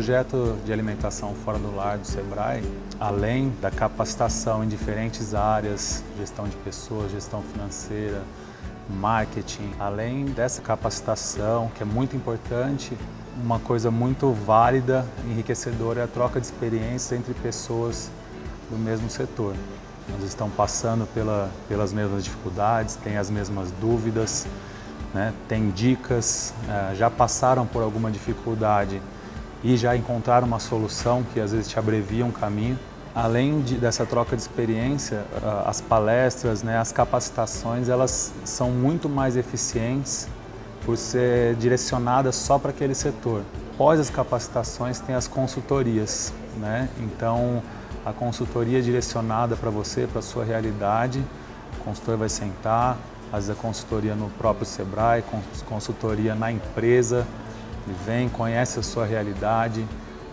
projeto de alimentação fora do lar do SEBRAE, além da capacitação em diferentes áreas, gestão de pessoas, gestão financeira, marketing, além dessa capacitação, que é muito importante, uma coisa muito válida, enriquecedora, é a troca de experiências entre pessoas do mesmo setor. Elas estão passando pelas mesmas dificuldades, têm as mesmas dúvidas, né? Têm dicas, já passaram por alguma dificuldade e já encontraram uma solução que às vezes te abrevia um caminho. Além dessa troca de experiência, as palestras, né, as capacitações, elas são muito mais eficientes por ser direcionadas só para aquele setor. Após as capacitações, tem as consultorias, né? Então, a consultoria é direcionada para você, para a sua realidade. O consultor vai sentar, às vezes a consultoria no próprio SEBRAE, consultoria na empresa. Ele vem, conhece a sua realidade,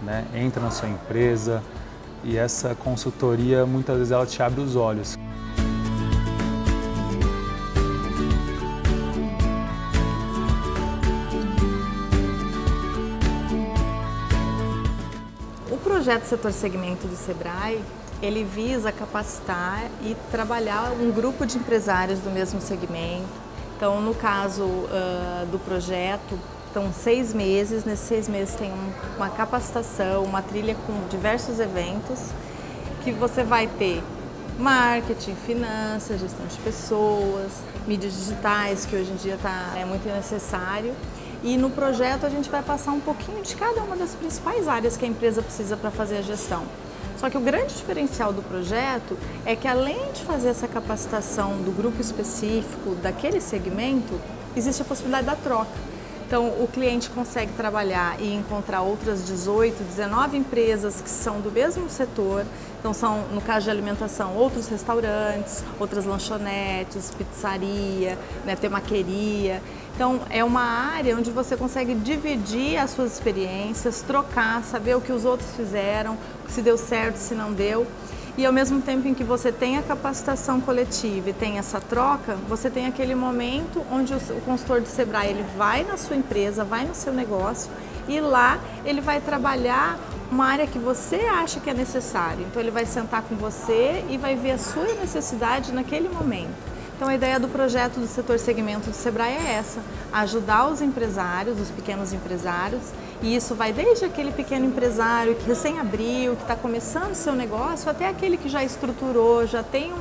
né? Entra na sua empresa. E essa consultoria, muitas vezes, ela te abre os olhos. O projeto Setor Segmento do SEBRAE, ele visa capacitar e trabalhar um grupo de empresários do mesmo segmento. Então, no caso do projeto, são 6 meses, nesses 6 meses tem uma capacitação, uma trilha com diversos eventos que você vai ter marketing, finanças, gestão de pessoas, mídias digitais, que hoje em dia é muito necessário. E no projeto a gente vai passar um pouquinho de cada uma das principais áreas que a empresa precisa para fazer a gestão. Só que o grande diferencial do projeto é que, além de fazer essa capacitação do grupo específico, daquele segmento, existe a possibilidade da troca. Então, o cliente consegue trabalhar e encontrar outras 18, 19 empresas que são do mesmo setor. Então, são, no caso de alimentação, outros restaurantes, outras lanchonetes, pizzaria, né, temaqueria. Então, é uma área onde você consegue dividir as suas experiências, trocar, saber o que os outros fizeram, se deu certo, se não deu. E ao mesmo tempo em que você tem a capacitação coletiva e tem essa troca, você tem aquele momento onde o consultor do SEBRAE, ele vai na sua empresa, vai no seu negócio e lá ele vai trabalhar uma área que você acha que é necessária. Então ele vai sentar com você e vai ver a sua necessidade naquele momento. Então a ideia do projeto do Setor Segmento do SEBRAE é essa, ajudar os empresários, os pequenos empresários, e isso vai desde aquele pequeno empresário que recém-abriu, que está começando o seu negócio, até aquele que já estruturou, já tem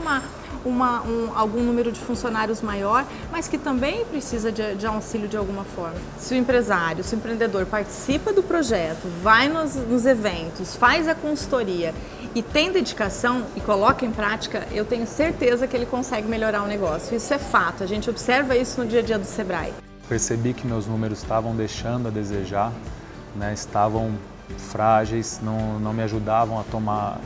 algum número de funcionários maior, mas que também precisa de auxílio de alguma forma. Se o empresário, se o empreendedor participa do projeto, vai nos eventos, faz a consultoria, e tem dedicação e coloca em prática, eu tenho certeza que ele consegue melhorar o negócio. Isso é fato, a gente observa isso no dia a dia do SEBRAE. Percebi que meus números estavam deixando a desejar, né? Estavam frágeis, não me ajudavam a tomar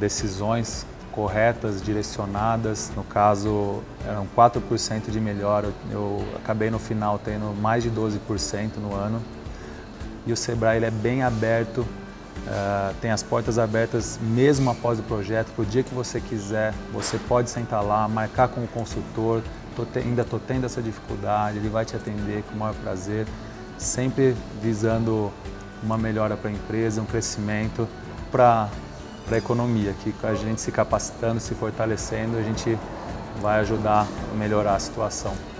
decisões corretas, direcionadas. No caso, eram 4% de melhora, eu acabei no final tendo mais de 12% no ano. E o SEBRAE, ele é bem aberto. Tem as portas abertas mesmo após o projeto, para o dia que você quiser, você pode sentar lá, marcar com o consultor, ainda estou tendo essa dificuldade, ele vai te atender com o maior prazer, sempre visando uma melhora para a empresa, um crescimento para a economia, que a gente se capacitando, se fortalecendo, a gente vai ajudar a melhorar a situação.